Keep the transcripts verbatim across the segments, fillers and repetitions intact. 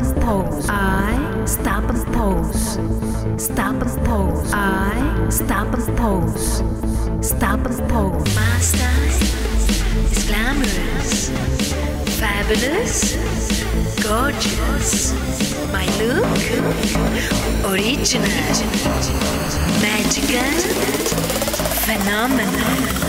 stop and pose. I stop and pose. Stop and pose. I stop and pose. Stop and pose. My style is glamorous, fabulous, gorgeous. My look, original, magical, phenomenal.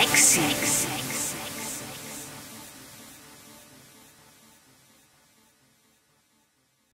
Sexy.